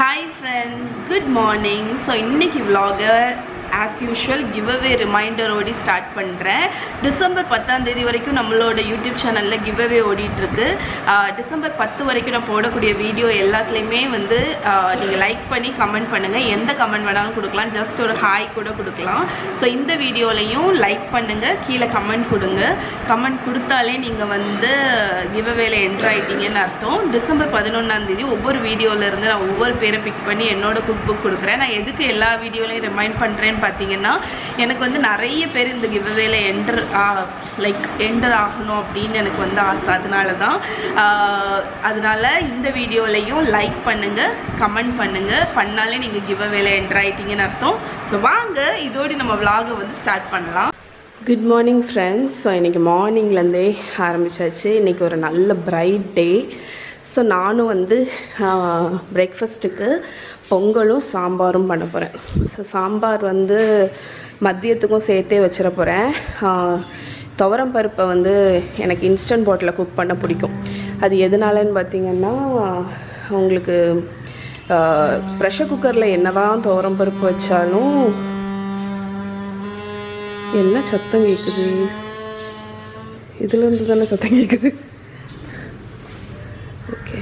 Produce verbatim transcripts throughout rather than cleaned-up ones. Hi friends, good morning. So Nikki vlogger as usual giveaway reminder ஓடி start பண்றேன். December பத்தாம் தேதி வரைக்கும் நம்மளோட YouTube சேனல்ல giveaway ஓடிட்டு இருக்கு. டிசம்பர் பத்து வரைக்கும் நான் போடக்கூடிய வீடியோ எல்லாத்துலயுமே வந்து நீங்க லைக் பண்ணி கமெண்ட் பண்ணுங்க. எந்த கமெண்ட் வேணாலும் கொடுக்கலாம். ஜஸ்ட் ஒரு ஹாய் கூட கொடுக்கலாம். சோ இந்த வீடியோலயும் லைக் பண்ணுங்க, கீழ கமெண்ட் கொடுங்க. கமெண்ட் கொடுத்தாலே நீங்க வந்து giveawayல என்டர் ஆயிட்டீங்கன்னு அர்த்தம். டிசம்பர் பதினொன்றாம் தேதி ஒவ்வொரு வீடியோல இருந்து நான் ஒவ்வொரு பேரை பிக் பண்ணி என்னோட cook book கொடுக்கிறேன். நான் எதுக்கு எல்லா வீடியோலயும் ரிமைண்ட் பண்றேன் பாத்தீங்கன்னா, எனக்கு வந்து நிறைய பேர் இந்த கிவ்அவேல என்டர் லைக் என்டர் ஆகணும் அப்படின்னு எனக்கு வந்து ஆசை. அதனால தான் அதனால இந்த வீடியோலையும் லைக் பண்ணுங்க, கமெண்ட் பண்ணுங்க. பண்ணாலே நீங்க கிவ்அவேல என்டர் ஆயிட்டீங்கன்னு அர்த்தம். ஸோ வாங்க இதோடு நம்ம vlog வந்து ஸ்டார்ட் பண்ணலாம். Good morning friends. ஸோ இன்னைக்கு மார்னிங்லேருந்தே ஆரம்பிச்சாச்சு. இன்னைக்கு ஒரு நல்ல பிரைட் டே. ஸோ நானும் வந்து பிரேக்ஃபாஸ்ட்டுக்கு பொங்கலும் சாம்பாரும் பண்ண போகிறேன். ஸோ சாம்பார் வந்து மதியத்துக்கும் சேர்த்தே வச்சிட போகிறேன். துவரம் பருப்பை வந்து எனக்கு இன்ஸ்டன்ட் பாட்டில் குக் பண்ண பிடிக்கும். அது எதனாலன்னு பார்த்திங்கன்னா, உங்களுக்கு ப்ரெஷர் குக்கரில் என்ன தான் துவரம் பருப்பு வச்சாலும் என்ன சத்தம் கேட்குது, இதுலேருந்து தானே சத்தம் கேட்குது. ஓகே,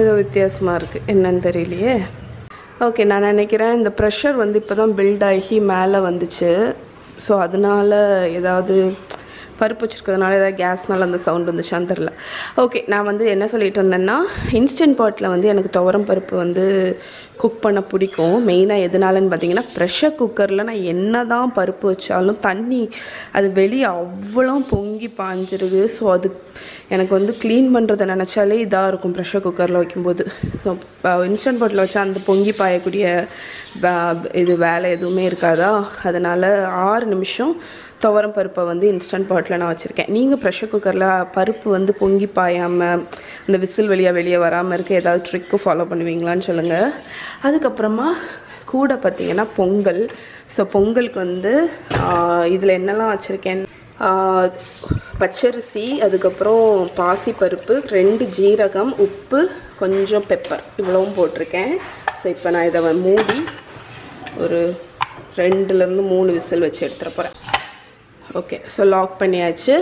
ஏதோ வித்தியாசமாக இருக்குது, என்னன்னு தெரியலையே. ஓகே, நான் நினைக்கிறேன் இந்த ப்ரெஷர் வந்து இப்போ தான் பில்ட் ஆகி மேலே வந்துச்சு. ஸோ அதனால் ஏதாவது பருப்பு வச்சுருக்கிறதுனால ஏதாவது கேஸ்னால அந்த சவுண்ட் வந்துச்சான்னு தெரில. ஓகே, நான் வந்து என்ன சொல்லிட்டு இருந்தேன்னா, இன்ஸ்டன்ட் பாட்டில் வந்து எனக்கு துவரம் பருப்பு வந்து குக் பண்ண பிடிக்கும். மெயினாக எதனாலன்னு பார்த்தீங்கன்னா, ப்ரெஷர் குக்கரில் நான் என்ன தான் பருப்பு வச்சாலும் தண்ணி அது வெளியே அவ்வளோ பொங்கி பாஞ்சிருக்கு. ஸோ அது எனக்கு வந்து க்ளீன் பண்ணுறதை நினச்சாலே இதாக இருக்கும் ப்ரெஷர் குக்கரில் வைக்கும்போது. ஸோ இன்ஸ்டன்ட் பாட்டில் வச்சா அந்த பொங்கி பாயக்கூடிய இது வேலை எதுவுமே இருக்காதா. அதனால் ஆறு நிமிஷம் துவரம் பருப்பை வந்து இன்ஸ்டன்ட் பாட்டில் நான் வச்சுருக்கேன். நீங்கள் ப்ரெஷர் குக்கரில் பருப்பு வந்து பொங்கி பாயாமல் அந்த விசில் வெளியாக வெளியே வராமல் இருக்க ஏதாவது ட்ரிக்கு ஃபாலோ பண்ணுவீங்களான்னு சொல்லுங்கள். அதுக்கப்புறமா கூட பார்த்திங்கன்னா பொங்கல். ஸோ பொங்கலுக்கு வந்து இதில் என்னெல்லாம் வச்சுருக்கேன், பச்சரிசி, அதுக்கப்புறம் பாசிப்பருப்பு, ரெண்டு ஜீரகம், உப்பு, கொஞ்சம் பெப்பர், இவ்வளவும் போட்டிருக்கேன். ஸோ இப்போ நான் இதை மூடி ஒரு ரெண்டுலேருந்து மூணு விசில் வச்சு எடுத்துகிட்டு போகிறேன். ஓகே, ஸோ லாக் பண்ணியாச்சு.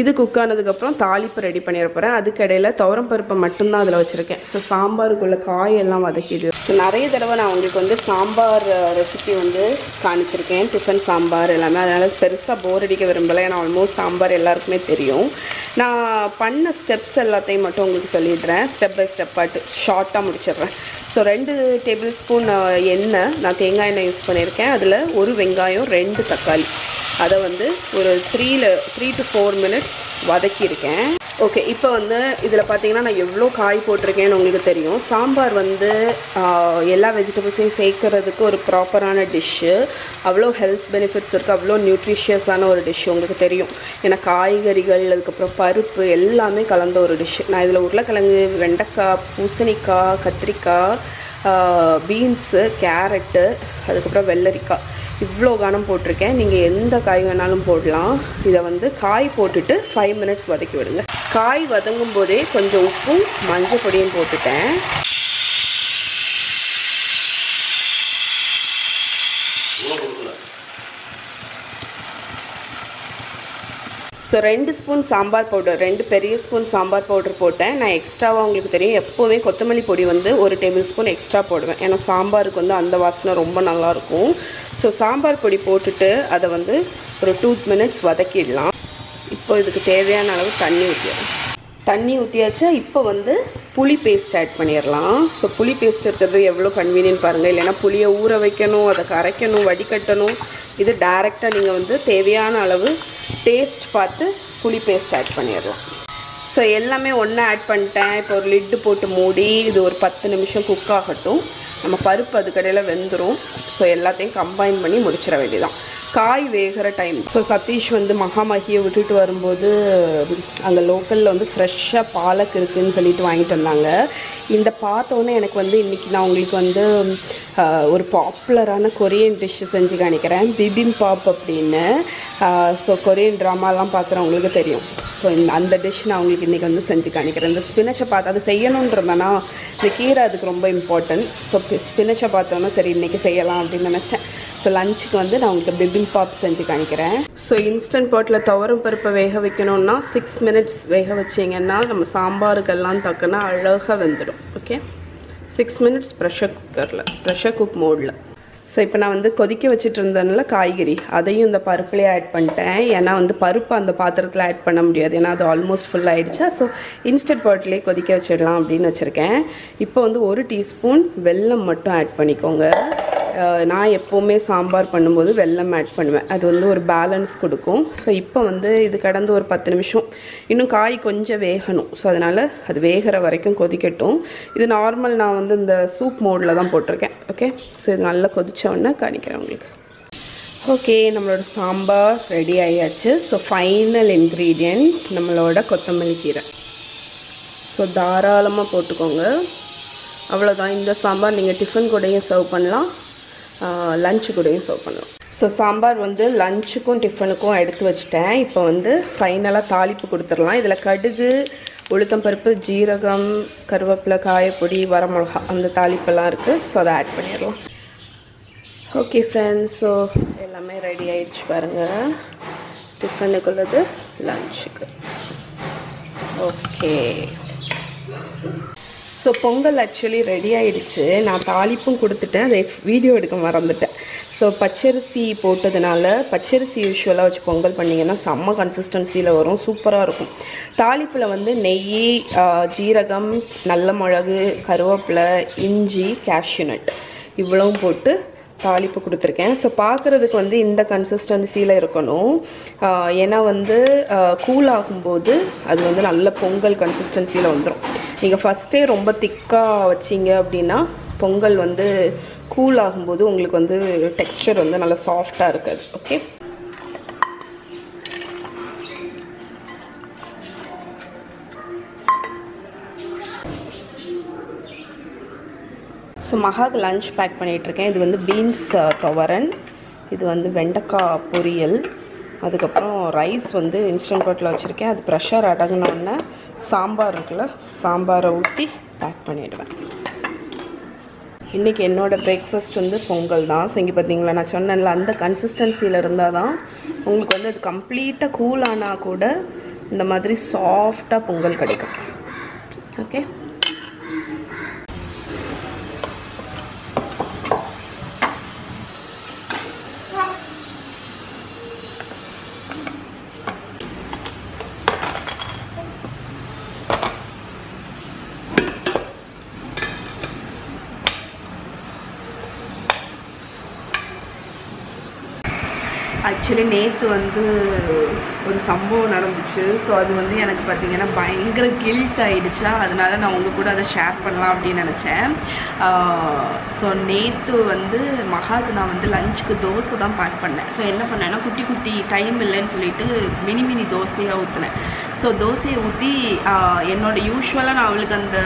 இது குக் ஆனதுக்கப்புறம் தாளிப்பு ரெடி பண்ணிட போகிறேன். அதுக்கடையில் துவரம் பருப்பை மட்டும்தான் அதில் வச்சுருக்கேன். ஸோ சாம்பாருக்குள்ள காயெல்லாம் வதக்கிடுவேன். ஸோ நிறைய தடவை நான் உங்களுக்கு வந்து சாம்பார் ரெசிபி வந்து காமிச்சிருக்கேன், டிஃபன் சாம்பார் எல்லாமே. அதனால் பெருசாக போர் அடிக்க விரும்பலை. ஏன்னா ஆல்மோஸ்ட் சாம்பார் எல்லாருக்குமே தெரியும். நான் பண்ண ஸ்டெப்ஸ் எல்லாத்தையும் மட்டும் உங்களுக்கு சொல்லிடுறேன். ஸ்டெப் பை ஸ்டெப்பாட்டு ஷார்ட்டாக முடிச்சிடுறேன். ஸோ ரெண்டு டேபிள் ஸ்பூன் எண்ணெய், நான் தேங்காய் எண்ணெய் யூஸ் பண்ணியிருக்கேன். அதில் ஒரு வெங்காயம், ரெண்டு தக்காளி, அதை வந்து ஒரு த்ரீல த்ரீ டு ஃபோர் மினிட்ஸ் வதக்கியிருக்கேன். ஓகே, இப்போ வந்து இதில் பார்த்தீங்கன்னா நான் எவ்வளோ காய் போட்டிருக்கேன்னு உங்களுக்கு தெரியும். சாம்பார் வந்து எல்லா வெஜிடபிள்ஸையும் சேர்க்கறதுக்கு ஒரு ப்ராப்பரான டிஷ்ஷு. அவ்வளோ ஹெல்த் பெனிஃபிட்ஸ் இருக்குது, அவ்வளோ நியூட்ரிஷியஸான ஒரு டிஷ்ஷு உங்களுக்கு தெரியும். ஏன்னா காய்கறிகள், அதுக்கப்புறம் பருப்பு எல்லாமே கலந்த ஒரு டிஷ்ஷு. நான் இதில் உருளைக்கிழங்கு, வெண்டைக்காய், பூசணிக்காய், கத்திரிக்காய், பீன்ஸு, கேரட்டு, அதுக்கப்புறம் வெள்ளரிக்காய், இவ்வளோ கனம் போட்டிருக்கேன். நீங்கள் எந்த காய் வேணாலும் போடலாம். இதை வந்து காய் போட்டுட்டு ஃபைவ் மினிட்ஸ் வதக்கி விடுங்க. காய் வதங்கும் போதே கொஞ்சம் உப்பும் மஞ்சள் பொடியும் போட்டுட்டேன். ஸோ ரெண்டு ஸ்பூன் சாம்பார் பவுடர், ரெண்டு பெரிய ஸ்பூன் சாம்பார் பவுடர் போட்டேன். நான் எக்ஸ்ட்ராவாக உங்களுக்கு தெரியும் எப்போவுமே கொத்தமல்லி பொடி வந்து ஒரு டேபிள் ஸ்பூன் எக்ஸ்ட்ரா போடுவேன். ஏன்னா சாம்பாருக்கு வந்து அந்த வாசனை ரொம்ப நல்லாயிருக்கும். ஸோ சாம்பார் பொடி போட்டுட்டு அதை வந்து ஒரு டூ மினிட்ஸ் வதக்கிடலாம். இப்போ இதுக்கு தேவையான அளவு தண்ணி ஊற்றிடலாம். தண்ணி ஊற்றியாச்சா, இப்போ வந்து புளி பேஸ்ட் ஆட் பண்ணிடலாம். ஸோ புளி பேஸ்ட் இருக்கிறது எவ்வளோ கன்வீனியன்ட் பாருங்கள். இல்லைன்னா புளியை ஊற வைக்கணும், அதை கரைக்கணும், வடிகட்டணும். இது டைரெக்டாக நீங்கள் வந்து தேவையான அளவு டேஸ்ட் பார்த்து புளி பேஸ்ட் ஆட் பண்ணிடலாம். ஸோ எல்லாமே ஒன்றா ஆட் பண்ணிட்டேன். இப்போ ஒரு லிட்டு போட்டு மூடி இது ஒரு பத்து நிமிஷம் குக் ஆகட்டும். நம்ம பருப்பு அதுக்கடையில் வெந்துடும். ஸோ எல்லாத்தையும் கம்பைன் பண்ணி முடிச்சிட வேண்டியதான். காய் வேகற டைம் சோ சதீஷ் வந்து மகாமகியை விட்டுட்டு வரும்போது அங்க லோக்கல்ல வந்து ஃப்ரெஷ்ஷா பாலக் இருக்குன்னு சொல்லிட்டு வாங்கிட்டு வந்தாங்க இந்த பார்த்தோனே எனக்கு வந்து இன்னைக்கு நான் உங்களுக்கு வந்து ஒரு பாப்புலரான கொரியன் டிஷ் செஞ்சு காணிக்கிறேன் bibimbap அப்படினு சோ கொரியன் டிராமாலாம் பாக்குறவங்களுக்கு தெரியும் சோ அந்த டிஷ் நான் உங்களுக்கு இன்னைக்கு வந்து செஞ்சு காணிக்கிறேன் இந்த ஸ்பினச்சை பார்த்து அது செய்யணும்ன்றதானா இந்த கீரை அதுக்கு ரொம்ப இம்பார்ட்டன்ட் சோ ஸ்பினச்சை பார்த்தோனே சரி இன்னைக்கு செய்யலாம் அப்படினு நினைச்சேன் So lunch ku vandu na ungalku bibimbap senju kanikiren so instant pot la thavaram paruppa vega vekanona six minutes vega vechinga na nam sambar kellam takana alaga vendidum okay six minutes pressure cooker la pressure cook mode la so ipo na vandu kodike vechitirundanaala kaigiri adeyum inda parupple add panniten ena vandu paruppa and paathrathula add panna mudiyadhu ena adu almost full aidicha so instant pot la kodike vechidalam appdin vechiruken ipo vandu one teaspoon vellam mattum add panikonga நான் எப்பவுமே சாம்பார் பண்ணும்போது வெல்லம் add பண்ணுவேன் அது வந்து ஒரு balance கொடுக்கும் so இப்போ வந்து இது கடந்து ஒரு பத்து நிமிஷம் இன்னும் காய் கொஞ்சம் வேகணும் சோ அதனால அது வேகற வரைக்கும் கொதிக்கட்டும் இது நார்மல் நான் வந்து இந்த சூப் மோட்ல தான் போட்டுருக்கேன் ஓகே சோ இது நல்லா கொதிச்ச உடனே காணிக்கிறேன் உங்களுக்கு ஓகே நம்மளோட சாம்பார் ரெடி ஆயாச்சு சோ ஃபைனல் இன்கிரிடியன்ட் நம்மளோட கொத்தமல்லி கீரை சோ தாராளமா போட்டுக்கோங்க அவ்வளவுதான் இந்த சாம்பார் நீங்க டிஃபன் கூடயே சர்வ் பண்ணலாம் lunch kude serve pannalam so sambar vandu lunch ku tiffin ku eduthu vechiten ipo vandu finally thalippu kuduthiralam idla kadugu uluttam paruppu jeeragam karvappala kaaya podi varamolga andha thalippu la irukku so ad add panniralam okay friends so ellame ready aichu parunga tiffin ku ulladhu lunch ku okay So pongal actually ready ஆயிடுச்சு நான் தாளிப்பும் கொடுத்துட்டேன் அதை video எடுக்க மறந்துட்டேன் so பச்சரிசி போட்டதனால பச்சரிசி யூஷுவலா வச்சு பொங்கல் பண்ணீங்கன்னா செம்ம கன்சிஸ்டன்சில வரும் சூப்பரா இருக்கும் தாளிப்புல வந்து நெய் ஜீரகம் நல்ல மிளகு கருவேப்பிலை இஞ்சி கேஷ்யூ நட் இவ்வளவும் போட்டு தாளிப்பு கொடுத்துருக்கேன் சோ பாக்குறதுக்கு வந்து இந்த கன்சிஸ்டன்சில இருக்கணும் ஏனா வந்து கூல் ஆகும்போது அது வந்து நல்ல பொங்கல் கன்சிஸ்டன்சில வந்துரும் நீங்க ஃபர்ஸ்ட் டே ரொம்ப திக்கா வச்சீங்க அப்படினா பொங்கல் வந்து கூல் ஆகும்போது உங்களுக்கு வந்து டெக்ஸ்சர் வந்து நல்ல சாஃப்ட்டா இருக்காது ஓகே சோ மகாக் லஞ்ச் பேக் பண்ணிட்டு இருக்கேன் இது வந்து பீன்ஸ் துவரன் இது வந்து வெண்டைக்காய் பொரியல் அதுக்கு அப்புறம் ரைஸ் வந்து இன்ஸ்டன்ட் பாட்ல வச்சிருக்கேன் அது பிரஷர் அடங்கன உடனே சாம்பார் இருக்குல சாம்பாரை ஊத்தி பேக் பண்ணிடுவேன் இன்னைக்கு என்னோட பிரேக்ஃபாஸ்ட் வந்து பொங்கல் தான் செஞ்சு பாத்தீங்களா நான் சொன்னேன்ல அந்த கன்சிஸ்டன்சில இருந்தா தான் உங்களுக்கு வந்து அது கம்ப்ளீட்டா கூல் ஆனா கூட இந்த மாதிரி சாஃப்ட்டா பொங்கல் கிடைக்கும் ஓகே Actually, நேத்து வந்து ஒரு சம்பவம் நடந்துச்சு சோ அது வந்து எனக்கு பாத்தீங்கன்னா பயங்கர கில்ட் ஆயிடுச்சா அதனால நான் உங்க கூட அத ஷேர் பண்ணலாம் அப்படி நினைச்சேன் சோ நேத்து வந்து மகாக்கு நான் வந்து லஞ்ச்க்கு தோசை தான் பேக் பண்ணேன் சோ என்ன பண்ணேன்னா குட்டி குட்டி டைம் இல்லன்னு சொல்லிட்டு மினி மினி தோசையா ஊத்துனேன் சோ தோசையை ஊத்தி என்னோட யூஷுவலா நான் அவளுக்கு அந்த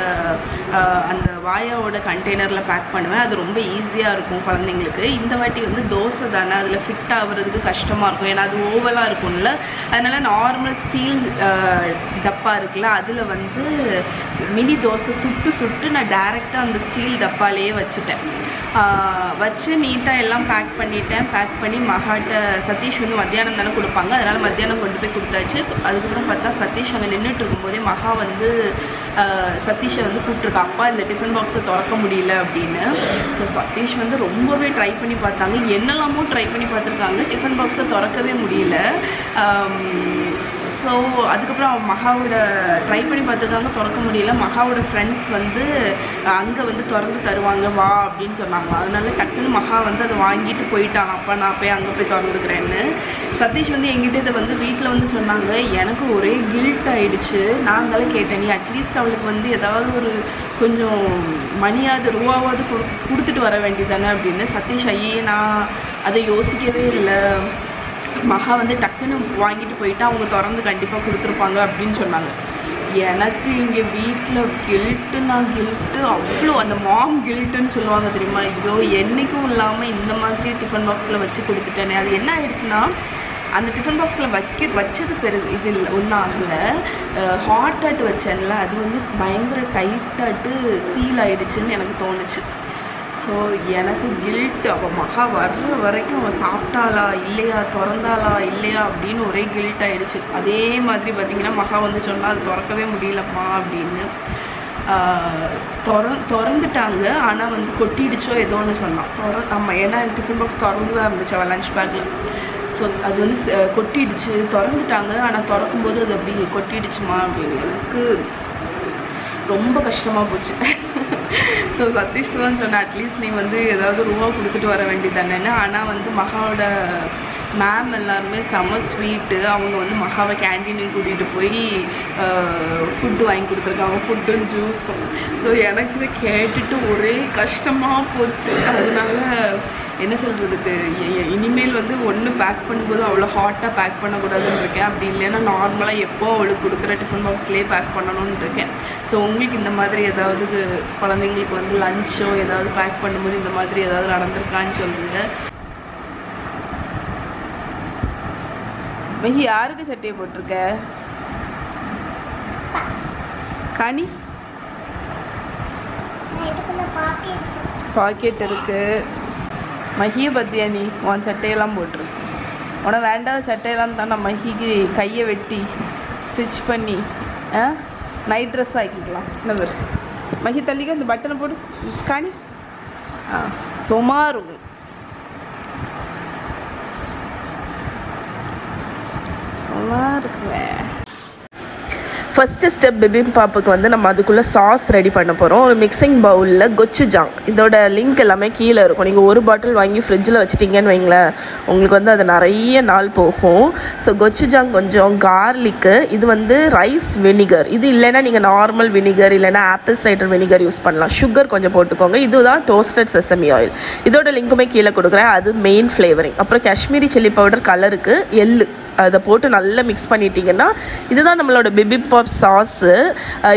அந்த வாயாவோட கண்டெய்னர்ல பேக் பண்ணுவேன் அது ரொம்ப ஈஸியா இருக்கும் குழந்தைங்களுக்கு இந்த வாட்டி வந்து தோசை தான அதுல ஃபிட் ஆவறதுக்கு கஷ்டமா இருக்கும் ஏனா அது ஓவலா இருக்கும்ல அதனால நார்மல் ஸ்டீல் டப்பா இருக்குல அதுல வந்து மினி தோசை சுட்டு சுட்டு நான் டைரக்டா அந்த ஸ்டீல் டப்பாலயே வச்சிட்டேன் வச்சு நீட்டா எல்லாம் பேக் பண்ணிட்டேன் பேக் பண்ணி மகாட்ட சதீஷ் வந்து மத்தியானம் தானே கொடுப்பாங்க அதனால மத்தியானம் கொண்டு போய் கொடுத்தாச்சு அதுக்கப்புறம் பார்த்தா சதீஷ் அங்கே நின்றுட்டு இருக்கும்போதே மகா வந்து சதீஷை வந்து கூப்பிட்டுருக்கா அப்பா இந்த டிஃபன் பாக்ஸை திறக்க முடியல அப்படின்னு ஸோ சதீஷ் வந்து ரொம்பவே ட்ரை பண்ணி பார்த்தாங்க என்னெல்லாமோ ட்ரை பண்ணி பார்த்துருக்காங்க டிஃபன் பாக்ஸை திறக்கவே முடியல ஸோ அதுக்கப்புறம் அவன் மகாவோட ட்ரை பண்ணி பார்த்துருக்காங்க திறக்க முடியல மகாவோட ஃப்ரெண்ட்ஸ் வந்து அங்கே வந்து திறந்து தருவாங்க வா அப்படின்னு சொன்னாங்க அதனால டக்குன்னு மகா வந்து அதை வாங்கிட்டு போயிட்டான் அப்பா நான் போய் அங்கே போய் திறந்துக்கிறேன்னு சதீஷ் வந்து எங்கிட்ட இதை வந்து வீட்டில் வந்து சொன்னாங்க எனக்கு ஒரே கில்ட் ஆயிடுச்சு நாங்களும் கேட்டேன் நீ அட்லீஸ்ட் அவளுக்கு வந்து ஏதாவது ஒரு கொஞ்சம் மணியாவது ரூபாவது கொடு கொடுத்துட்டு வர வேண்டியதானே அப்படின்னு சதீஷ் ஐயே நான் அதை யோசிக்கவே இல்லை. மகா வந்து டக்குன்னு வாங்கிட்டு போயிட்டு அவங்க திறந்து கண்டிப்பாக கொடுத்துருப்பாங்க அப்படின்னு சொன்னாங்க. எனக்கு இங்கே வீட்டில் கில்ட்டு நான் கில்ட்டு அவ்வளோ அந்த மாம் கில்ட்டுன்னு சொல்லுவாங்க தெரியுமா, இவ்வளோ என்றைக்கும் இல்லாமல் இந்த மாதிரி டிஃபன் பாக்ஸில் வச்சு கொடுத்துட்டேனே. அது என்ன ஆயிடுச்சுன்னா அந்த டிஃபன் பாக்ஸில் வைக்க வச்சது பெரு இது இல்லை ஒன்றும் ஆகலை. ஹாட் ஆட்டு வச்சேன்ல அது வந்து பயங்கர டைட்டாட்டு சீல் ஆயிடுச்சுன்னு எனக்கு தோணுச்சு. ஸோ எனக்கு கில்ட்டு அவள் மகா வர்ற வரைக்கும் அவள் சாப்பிட்டாளா இல்லையா திறந்தாளா இல்லையா அப்படின்னு ஒரே கில்ட் ஆகிடுச்சு. அதே மாதிரி பார்த்திங்கன்னா மகா வந்து சொன்னால் அது திறக்கவே முடியலப்பா அப்படின்னு. திற திறந்துட்டாங்க ஆனால் வந்து கொட்டிடுச்சோ ஏதோ ஒன்று சொன்னான். திற நம்ம ஏன்னா டிஃபன் பாக்ஸ் திறந்து தான் இருந்துச்சு அவள் லஞ்ச் பேக்கில். ஸோ அது வந்து கொட்டிடுச்சு திறந்துட்டாங்க ஆனால் திறக்கும்போது அது அப்படி கொட்டிடுச்சுமா அப்படின்னு எனக்கு ரொம்ப கஷ்டமாக போச்சு. ஸோ சதீஷ் தான் சொன்னேன் அட்லீஸ்ட் நீ வந்து ஏதாவது ரூபா கொடுத்துட்டு வர வேண்டியதானேன்னு. ஆனால் வந்து மகாவோட மேம் எல்லாருமே செம ஸ்வீட்டு, அவங்க வந்து மகாவை கேண்டீனுக்கு கூட்டிகிட்டு போய் ஃபுட்டு வாங்கி கொடுத்துருக்காங்க, ஃபுட்டும் ஜூஸும். ஸோ எனக்கு இதை கேட்டுட்டு ஒரே கஷ்டமாக போச்சு. அதனால என்ன சொல்கிறதுக்கு இனிமேல் வந்து ஒன்று பேக் பண்ணும்போது அவ்வளோ ஹாட்டாக பேக் பண்ணக்கூடாதுன்னு இருக்கேன். அப்படி இல்லைன்னா நார்மலாக எப்போ அவளுக்கு கொடுக்குற டிஃபன் பாக்ஸ்லேயே பேக் பண்ணணும்னு இருக்கேன். ஸோ உங்களுக்கு இந்த மாதிரி ஏதாவது குழந்தைங்களுக்கு வந்து லஞ்சோ ஏதாவது பேக் பண்ணும்போது இந்த மாதிரி ஏதாவது நடந்திருக்கான்னு சொல்லுங்க. மிகி யாருக்கு சட்டையை போட்டிருக்க கனி? பாக்கெட் இருக்கு மகியை பத்தியா நீ உன் சட்டையெல்லாம் போட்டிருக்கு. உன வேண்டாத சட்டையெல்லாம் தான் நான் மகிக்கு கையை வெட்டி ஸ்டிச் பண்ணி ஆ நைட் ட்ரெஸ் ஆக்கிக்கலாம். என்ன பேர் மகி தள்ளிக்க இந்த பட்டனை போடு காணி. ஆ சுமார் ஃபஸ்ட்டு ஸ்டெப் பிபிம்பாப்புக்கு வந்து நம்ம அதுக்குள்ளே சாஸ் ரெடி பண்ண போகிறோம். ஒரு மிக்சிங் பவுலில் கொச்சுஜாங் இதோட லிங்க் எல்லாமே கீழே இருக்கும். நீங்கள் ஒரு பாட்டில் வாங்கி ஃப்ரிட்ஜில் வச்சுட்டிங்கன்னு வைங்களேன் உங்களுக்கு வந்து அது நிறைய நாள் போகும். ஸோ கொச்சுஜாங் கொஞ்சம் கார்லிக்கு, இது வந்து ரைஸ் வினிகர், இது இல்லைன்னா நீங்கள் நார்மல் வினிகர் இல்லைன்னா ஆப்பிள் சைடர் வினிகர் யூஸ் பண்ணலாம். சுகர் கொஞ்சம் போட்டுக்கோங்க. இதுதான் டோஸ்டட் செசமி ஆயில், இதோட லிங்க்குமே கீழே கொடுக்குறேன். அது மெயின் ஃப்ளேவரிங். அப்புறம் காஷ்மீரி சில்லி பவுடர், கலருக்கு எள்ளு, அதை போட்டு நல்லா மிக்ஸ் பண்ணிட்டீங்கன்னா இதுதான் நம்மளோட பிபிம்பாப் சாஸு.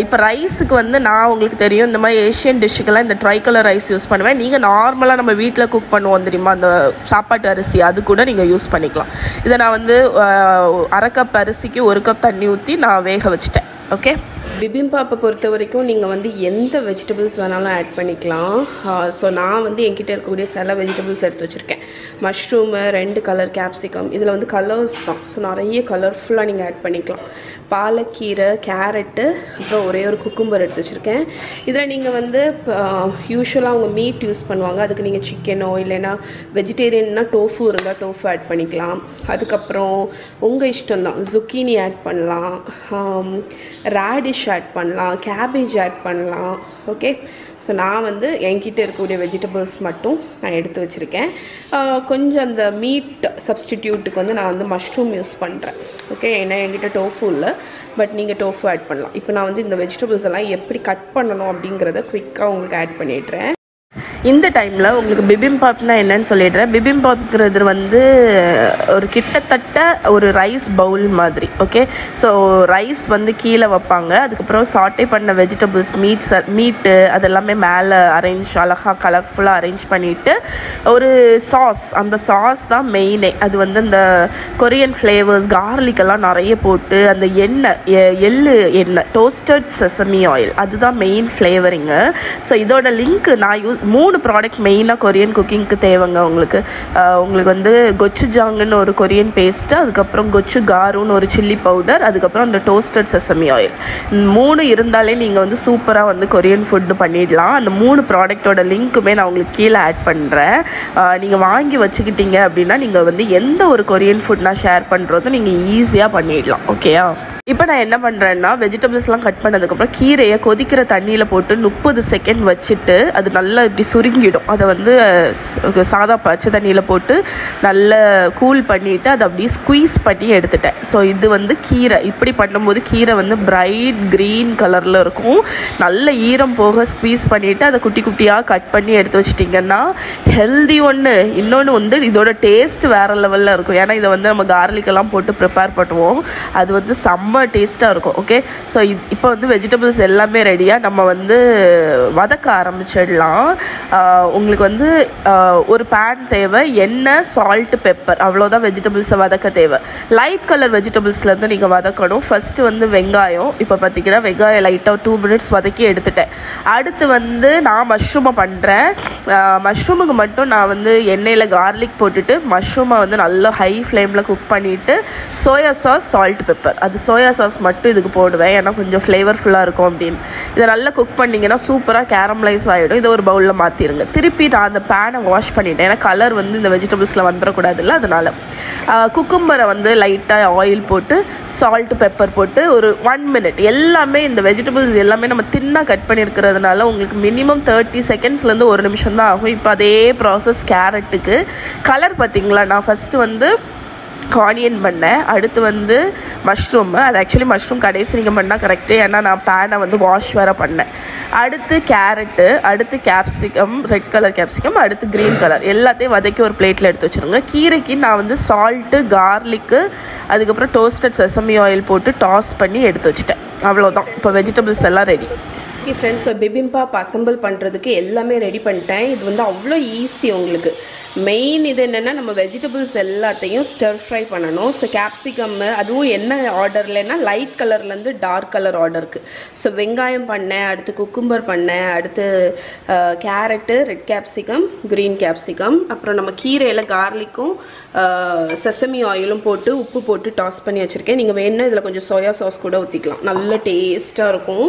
இப்போ ரைஸுக்கு வந்து நான் உங்களுக்கு தெரியும் இந்த மாதிரி ஏஷியன் டிஷ்ஷுக்கெல்லாம் இந்த ட்ரை கலர் ரைஸ் யூஸ் பண்ணுவேன். நீங்கள் நார்மலாக நம்ம வீட்டில் குக் பண்ணுவோம் தெரியுமா அந்த சாப்பாட்டு அரிசி, அது கூட நீங்கள் யூஸ் பண்ணிக்கலாம். இதை நான் வந்து அரை கப் அரிசிக்கு ஒரு கப் தண்ணி ஊற்றி நான் வேக வச்சுட்டேன். ஓகே, பிபிம்பாப்பை பொறுத்த வரைக்கும் நீங்கள் வந்து எந்த வெஜிடபிள்ஸ் வேணாலும் ஆட் பண்ணிக்கலாம். ஸோ நான் வந்து என்கிட்ட இருக்கக்கூடிய சில வெஜிடபிள்ஸ் எடுத்து வச்சுருக்கேன். மஷ்ரூமு, ரெண்டு கலர் கேப்சிகம், இதில் வந்து கலர்ஸ் தான். ஸோ நிறைய கலர்ஃபுல்லாக நீங்கள் ஆட் பண்ணிக்கலாம். பாலக்கீரை, கேரட்டு, அப்புறம் ஒரே ஒரு குக்கும்பர் எடுத்து வச்சுருக்கேன். இதில் நீங்கள் வந்து யூஸ்வலாக அவங்க மீட் யூஸ் பண்ணுவாங்க, அதுக்கு நீங்கள் சிக்கனோ இல்லைன்னா வெஜிடேரியன்னா டோஃபு இருந்தால் டோஃபு ஆட் பண்ணிக்கலாம். அதுக்கப்புறம் உங்கள் இஷ்டம் தான், ஜுக்கீனி ஆட் பண்ணலாம், ரேடிஷ் ஆட் பண்ணலாம், கேபேஜ் ஆட் பண்ணலாம். ஓகே, ஸோ நான் வந்து என்கிட்ட இருக்கக்கூடிய வெஜிடபிள்ஸ் மட்டும் நான் எடுத்து வச்சுருக்கேன். கொஞ்சம் அந்த மீட் சப்ஸ்டிடியூட்டுக்கு வந்து நான் வந்து மஷ்ரூம் யூஸ் பண்ணுறேன். ஓகே, ஏன்னா என்கிட்ட டோஃபு இல்லை, பட் நீங்கள் டோஃபு ஆட் பண்ணலாம். இப்போ நான் வந்து இந்த வெஜிடபிள்ஸ் எல்லாம் எப்படி கட் பண்ணணும் அப்படிங்கிறத குயிக்காக உங்களுக்கு ஆட் பண்ணிடுறேன். இந்த டைமில் உங்களுக்கு பிபிம்பாப்னால் என்னன்னு சொல்லிடுறேன். பிபிம்பாப்ங்கிறது வந்து ஒரு கிட்டத்தட்ட ஒரு ரைஸ் பவுல் மாதிரி. ஓகே, ஸோ ரைஸ் வந்து கீழே வைப்பாங்க, அதுக்கப்புறம் சாட்டே பண்ண வெஜிடபிள்ஸ், மீட்ஸ் மீட்டு அதெல்லாமே மேலே அரேஞ்ச் அழகாக கலர்ஃபுல்லாக அரேஞ்ச் பண்ணிவிட்டு ஒரு சாஸ், அந்த சாஸ் தான் மெயினே. அது வந்து இந்த கொரியன் ஃப்ளேவர்ஸ், கார்லிக்கெல்லாம் நிறைய போட்டு அந்த எண்ணெய், எள்ளு எண்ணெய், டோஸ்டட் செசமி ஆயில், அதுதான் மெயின் ஃப்ளேவரிங்கு. ஸோ இதோட லிங்க் நான் யூ மூணு ப்ராடக்ட் மெயினாக கொரியன் குக்கிங்க்கு தேவைங்க. உங்களுக்கு உங்களுக்கு வந்து கொச்சுஜாங்குன்னு ஒரு கொரியன் பேஸ்ட்டு, அதுக்கப்புறம் கொச்சுகாருன்னு ஒரு சில்லி பவுடர், அதுக்கப்புறம் அந்த டோஸ்டட் செசமி ஆயில், மூணு இருந்தாலே நீங்கள் வந்து சூப்பராக வந்து கொரியன் ஃபுட்டு பண்ணிடலாம். அந்த மூணு ப்ராடக்டோட லிங்க்குமே நான் உங்களுக்கு கீழே ஆட் பண்ணுறேன். நீங்கள் வாங்கி வச்சுக்கிட்டீங்க அப்படின்னா நீங்கள் வந்து எந்த ஒரு கொரியன் ஃபுட் நான் ஷேர் பண்ணுறதும் நீங்கள் ஈஸியாக பண்ணிடலாம். ஓகேயா? இப்போ நான் என்ன பண்றேன்னா vegetables எல்லாம் கட் பண்ணதுக்கு அப்புறம் கீரையை கொதிக்கிற தண்ணியில போட்டு முப்பது செகண்ட் வச்சிட்டு அது நல்லா இப்படி சுருங்கிடும். அத வந்து சாதா பச்சை தண்ணியில போட்டு நல்லா கூல் பண்ணிட்டு அத அப்படியே ஸ்குவீஸ் பண்ணி எடுத்துட்டேன். சோ இது வந்து கீரை. இப்படி பண்ணும்போது கீரை வந்து bright green கலர்ல இருக்கும். நல்ல ஈரம் போக ஸ்குவீஸ் பண்ணிட்டு அத குட்டி குட்டியா கட் பண்ணி எடுத்து வச்சிட்டீங்கன்னா ஹெல்தி ஒன்னு. இன்னொன்னு வந்து இதோட டேஸ்ட் வேற லெவல்ல இருக்கும். ஏனா இத வந்து நம்ம garlic எல்லாம் போட்டு prepare பண்ணுவோம். அது வந்து ரொம்ப டேஸ்டா இருக்கும். ஓகே சோ இப்போ வந்து வெஜிடபிள்ஸ் எல்லாமே ரெடியா நம்ம வந்து வதக்க ஆரம்பிச்சிடலாம். உங்களுக்கு வந்து ஒரு pan தேவை, எண்ணெய், salt, pepper அவ்வளவுதான் வெஜிடபிள்ஸ் வதக்க தேவை. லைட் கலர் வெஜிடபிள்ஸ்ல இருந்து நீங்க வதக்கணும். ஃபர்ஸ்ட் வந்து வெங்காயம். இப்போ பாத்தீங்கன்னா வெங்காயம் லைட்டா two minutes வதக்கி எடுத்துட்டேன். அடுத்து வந்து நான் மஷ்ரூம் பண்றேன். மஷ்ரூமுக்கு மட்டும் நான் வந்து எண்ணெயில garlic போட்டுட்டு மஷ்ரூமை வந்து நல்லா ஹை ஃப்ளேம்ல குக் பண்ணிட்டு சோயா சாஸ், salt, pepper அது சோயா சாஸ் மட்டும் இதுக்கு போடுவேன். ஏன்னா கொஞ்சம் ஃப்ளேவர்ஃபுல்லாக இருக்கும் அப்படின்னு. இதை நல்லா குக் பண்ணிங்கன்னா சூப்பராக கேரமலைஸ் ஆகிடும். இதை ஒரு பவுலில் மாற்றிடுங்க. திருப்பி நான் அந்த பேனை வாஷ் பண்ணிவிட்டேன். ஏன்னா கலர் வந்து இந்த வெஜிடபிள்ஸில் வந்துடக்கூடாதுல்ல. அதனால் குக்கும்பரை வந்து லைட்டாக ஆயில் போட்டு சால்ட்டு பெப்பர் போட்டு ஒரு ஒன் மினிட் எல்லாமே இந்த வெஜிடபிள்ஸ் எல்லாமே நம்ம தின்னாக கட் பண்ணியிருக்கிறதுனால உங்களுக்கு மினிமம் தேர்ட்டி செகண்ட்ஸ்லேருந்து ஒரு நிமிஷம் தான் ஆகும். இப்போ அதே ப்ராசஸ் கேரட்டுக்கு. கலர் பார்த்திங்களா, நான் ஃபஸ்ட்டு வந்து ஆனியன் பண்ணேன். அடுத்து வந்து மஷ்ரூம். அது ஆக்சுவலி மஷ்ரூம் கடைசி நீங்கள் பண்ணால் கரெக்டு. ஏன்னா நான் பேனை வந்து வாஷ் வேறு பண்ணேன். அடுத்து கேரட்டு, அடுத்து கேப்சிகம், ரெட் கலர் கேப்சிகம், அடுத்து க்ரீன் கலர் எல்லாத்தையும் வதக்கி ஒரு பிளேட்டில் எடுத்து வச்சுருங்க. கீரைக்கு நான் வந்து சால்ட்டு, கார்லிக்கு, அதுக்கப்புறம் டோஸ்டட் செசமி ஆயில் போட்டு டாஸ் பண்ணி எடுத்து வச்சுட்டேன். அவ்வளோதான். இப்போ வெஜிடபிள்ஸ் எல்லாம் ready. Okay friends, bibimbap assemble பண்ணுறதுக்கு எல்லாமே ரெடி பண்ணிட்டேன். இது வந்து அவ்வளோ ஈஸி. உங்களுக்கு மெயின் இது என்னென்னா நம்ம வெஜிடபிள்ஸ் எல்லாத்தையும் ஸ்டர் ஃப்ரை பண்ணணும். ஸோ கேப்சிகம்மு அதுவும் என்ன ஆர்டர்லன்னா லைட் கலர்லேருந்து டார்க் கலர் ஆர்டருக்கு. ஸோ வெங்காயம் பண்ணேன், அடுத்து குக்கும்பர் பண்ணேன், அடுத்து carrot, red capsicum, green capsicum, அப்புறம் நம்ம கீரையில் கார்லிக்கும் செசமி ஆயிலும் போட்டு உப்பு போட்டு டாஸ் பண்ணி வச்சுருக்கேன். நீங்கள் வேணுன்னா இதில் கொஞ்சம் சோயா சாஸ் கூட ஊற்றிக்கலாம். நல்ல டேஸ்ட்டாக இருக்கும்.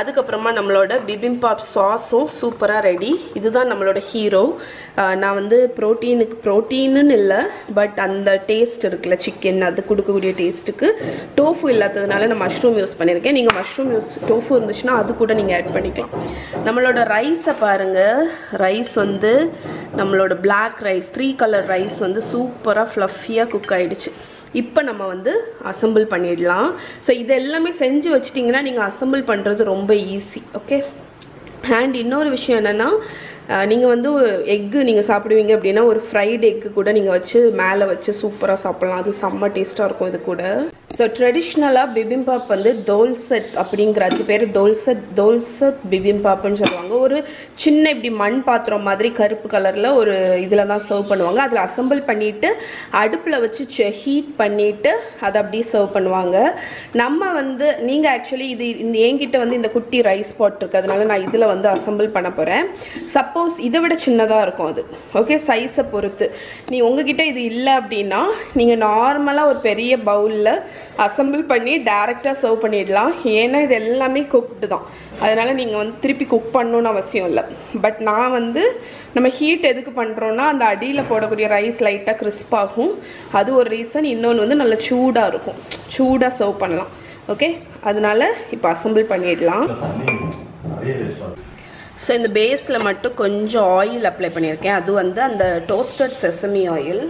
அதுக்கப்புறமா நம்மளோட பிபிம்பாப் சாஸும் சூப்பராக ரெடி. இதுதான் நம்மளோட ஹீரோ. நான் வந்து ப்ரோட்டீனுக்கு ப்ரோட்டீனுன்னு இல்லை, பட் அந்த டேஸ்ட் இருக்குல்ல சிக்கன், அது கொடுக்கக்கூடிய டேஸ்ட்டுக்கு டோஃபு இல்லாததுனால நான் மஷ்ரூம் யூஸ் பண்ணியிருக்கேன். நீங்கள் மஷ்ரூம் யூஸ் டோஃபு இருந்துச்சுன்னா அது கூட நீங்கள் ஆட் பண்ணிக்கலாம். நம்மளோட ரைஸை பாருங்கள். ரைஸ் வந்து நம்மளோட black rice, three colour rice வந்து சூப்பராக ஃப்ளஃபியாக குக் ஆகிடுச்சு. இப்போ நம்ம வந்து அசம்பிள் பண்ணிடலாம். ஸோ இது எல்லாமே செஞ்சு வச்சிட்டிங்கன்னா நீங்கள் அசம்பிள் பண்ணுறது ரொம்ப ஈஸி. ஓகே. அண்ட் இன்னொரு விஷயம் என்னென்னா நீங்கள் வந்து எக்கு நீங்கள் சாப்பிடுவீங்க அப்படின்னா ஒரு ஃப்ரைட் எக்கு கூட நீங்கள் வச்சு மேலே வச்சு சூப்பராக சாப்பிட்லாம். அது செம்ம டேஸ்ட்டாக இருக்கும் இது கூட. ஸோ ட்ரெடிஷ்னலாக பிபிம்பாப் வந்து டோல்சட் அப்படிங்கிற அது பேர் டோல்சட் டோல்சட் பிபிம்பாப்னு சொல்லுவாங்க. ஒரு சின்ன இப்படி மண் பாத்திரம் மாதிரி கருப்பு கலரில் ஒரு இதில் தான் சர்வ் பண்ணுவாங்க. அதில் அசம்பிள் பண்ணிவிட்டு அடுப்பில் வச்சு ஹீட் பண்ணிவிட்டு அதை அப்படியே சர்வ் பண்ணுவாங்க. நம்ம வந்து நீங்கள் ஆக்சுவலி இது இந்த என்கிட்ட வந்து இந்த குட்டி ரைஸ் பாட் இருக்குது. அதனால நான் இதில் வந்து அசம்பிள் பண்ண போகிறேன். சப் சப்போஸ் இதை விட சின்னதாக இருக்கும் அது. ஓகே, சைஸை பொறுத்து. நீ உங்ககிட்ட இது இல்லை அப்படின்னா நீங்கள் நார்மலாக ஒரு பெரிய பவுலில் அசம்பிள் பண்ணி டேரெக்டாக சர்வ் பண்ணிடலாம். ஏன்னா இது எல்லாமே குக்டு தான். அதனால் நீங்கள் வந்து திருப்பி குக் பண்ணணுன்னு அவசியம் இல்லை. பட் நான் வந்து நம்ம ஹீட் எதுக்கு பண்ணுறோன்னா அந்த அடியில் போடக்கூடிய ரைஸ் லைட்டாக கிறிஸ்பாகும். அது ஒரு ரீசன். இன்னொன்று வந்து நல்லா சூடாக இருக்கும். சூடாக சர்வ் பண்ணலாம். ஓகே, அதனால் இப்போ அசம்பிள் பண்ணிடலாம். ஸோ இந்த பேஸில் மட்டும் கொஞ்சம் ஆயில் அப்ளை பண்ணியிருக்கேன். அது வந்து அந்த டோஸ்டட் செசமி ஆயில்.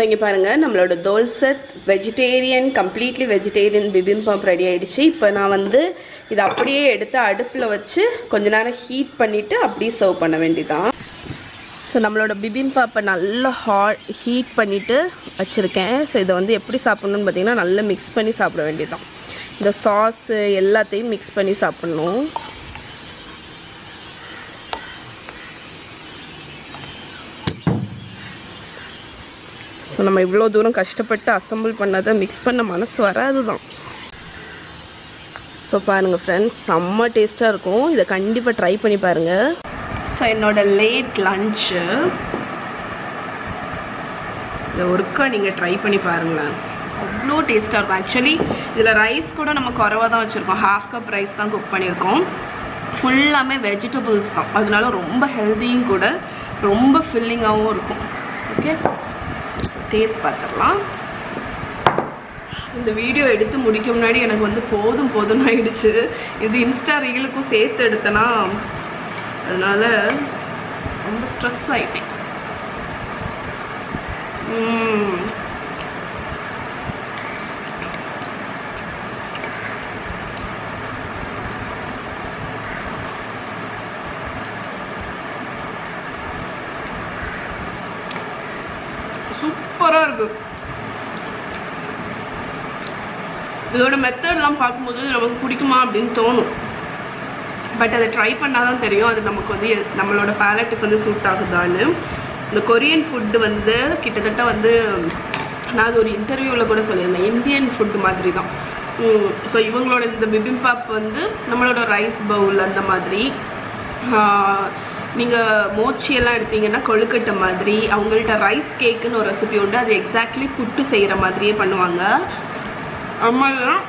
ஸோ இங்கே பாருங்கள், நம்மளோட dolsot vegetarian completely vegetarian bibimbap ready ஆகிடுச்சு. இப்போ நான் வந்து இதை அப்படியே எடுத்து அடுப்பில் வச்சு கொஞ்ச நேரம் ஹீட் பண்ணிவிட்டு அப்படியே சர்வ் பண்ண வேண்டியதான். ஸோ நம்மளோட பிபிம்பாப்பை நல்லா ஹாட் ஹீட் பண்ணிவிட்டு வச்சுருக்கேன். ஸோ இதை வந்து எப்படி சாப்பிட்ணுன்னு பார்த்தீங்கன்னா நல்லா மிக்ஸ் பண்ணி சாப்பிட வேண்டியதான். இந்த சாஸு எல்லாத்தையும் மிக்ஸ் பண்ணி சாப்பிட்ணும். ஸோ நம்ம இவ்வளோ தூரம் கஷ்டப்பட்டு அசம்பிள் பண்ணதை மிக்ஸ் பண்ண மனசு வராது தான். ஸோ பாருங்கள் ஃப்ரெண்ட்ஸ், செம்ம டேஸ்ட்டாக இருக்கும். இதை கண்டிப்பாக ட்ரை பண்ணி பாருங்கள். ஸோ என்னோட லேட் லஞ்சு. இதை ஒருக்கா நீங்கள் ட்ரை பண்ணி பாருங்களேன், அவ்வளோ டேஸ்ட்டாக இருக்கும். ஆக்சுவலி இதில் ரைஸ் கூட நம்ம குறைவாக தான் வச்சுருக்கோம், ஹாஃப் கப் ரைஸ் தான் குக் பண்ணியிருக்கோம். ஃபுல்லாமே வெஜிடபிள்ஸ் தான், அதனால ரொம்ப ஹெல்த்தியும் கூட, ரொம்ப ஃபில்லிங்காகவும் இருக்கும். ஓகே, டேஸ்ட் பார்த்துடலாம். இந்த வீடியோ எடுத்து முடிக்க முன்னாடி எனக்கு வந்து போதும் போதும்னு ஆயிடுச்சு. இது இன்ஸ்டா ரீலுக்கும் சேர்த்து எடுத்தேன்னா அதனால ரொம்ப ஸ்ட்ரெஸ் ஆகிட்டேன். சூப்பராக இருக்குது. இதோட மெத்தட்லாம் பார்க்கும்போது நமக்கு பிடிக்குமா அப்படின்னு தோணும், பட் அதை ட்ரை பண்ணால் தான் தெரியும் அது நமக்கு வந்து நம்மளோட பேலட்டுக்கு வந்து சூட் ஆகுதான்னு. இந்த கொரியன் ஃபுட்டு வந்து கிட்டத்தட்ட வந்து நான் அது ஒரு இன்டர்வியூவில் கூட சொல்லியிருந்தேன், இந்தியன் ஃபுட்டு மாதிரி தான். ஸோ இவங்களோட இந்த பிபிம்பாப் வந்து நம்மளோட ரைஸ் பவுல் அந்த மாதிரி, நீங்கள் மோச்சியெல்லாம் எடுத்தீங்கன்னா கொழுக்கட்டை மாதிரி. அவங்கள்ட்ட ரைஸ் கேக்குன்னு ஒரு ரெசிபி உண்டு, அது எக்ஸாக்ட்லி புட்டு செய்கிற மாதிரியே பண்ணுவாங்க. அம்மாலாம்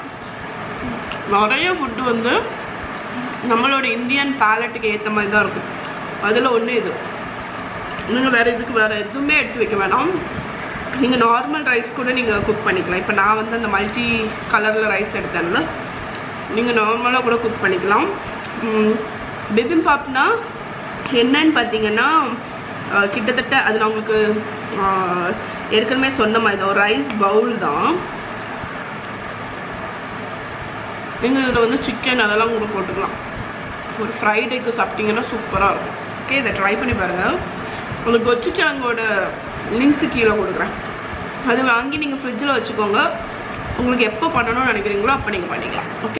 நிறைய ஃபுட்டு வந்து நம்மளோட இந்தியன் பேலட்டுக்கு ஏற்ற மாதிரி தான் இருக்கும். அதில் ஒன்று இது, நீங்கள் வேறு இதுக்கு வேறு எதுவுமே எடுத்து வைக்க வேணாம், நீங்கள் நார்மல் ரைஸ் கூட நீங்கள் குக் பண்ணிக்கலாம். இப்போ நான் வந்து அந்த மல்டி கலரில் ரைஸ் எடுத்தேன்னா நீங்கள் நார்மலாக கூட குக் பண்ணிக்கலாம். பிபிம்பாப்னா என்னன்னு பார்த்தீங்கன்னா கிட்டத்தட்ட அது நான் உங்களுக்கு ஏற்கனவே சொன்ன மாதிரி ஒரு ரைஸ் பவுல் தான். நீங்கள் இதில் வந்து சிக்கன் அதெல்லாம் கூட போட்டுக்கலாம். ஒரு ஃப்ரைடேக்கு சாப்பிட்டிங்கன்னா சூப்பராக இருக்கும். ஓகே, இதை ட்ரை பண்ணி பாருங்கள். உங்களுக்கு கொச்சுஜாங்கோட லிங்க்கு கீழே கொடுக்குறேன், அது வாங்கி நீங்கள் ஃப்ரிட்ஜில் வச்சுக்கோங்க. உங்களுக்கு எப்போ பண்ணணும்னு நினைக்கிறீங்களோ அப்போ நீங்கள் பண்ணிக்கலாம். Okay,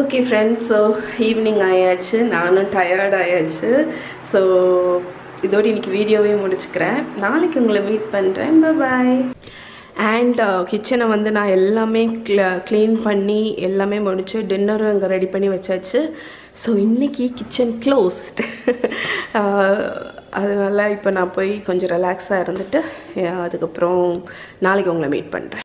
okay friends, so evening ஆயாச்சு, நானும் டயர்ட் ஆயாச்சு. ஸோ இதோடு இன்றைக்கி வீடியோவே முடிச்சுக்கிறேன். நாளைக்கு உங்களை மீட் பண்ணுறேன். பாய். அண்ட் கிச்சனை வந்து நான் எல்லாமே க்ளீன் பண்ணி எல்லாமே முடிச்சு டின்னரும் அங்கே ரெடி பண்ணி வச்சாச்சு. ஸோ இன்றைக்கி கிச்சன் க்ளோஸ்ட், அதனால் இப்போ நான் போய் கொஞ்சம் ரிலாக்ஸாக இருந்துட்டு அதுக்கப்புறம் நாளைக்கு உங்களை மீட் பண்ணுறேன்.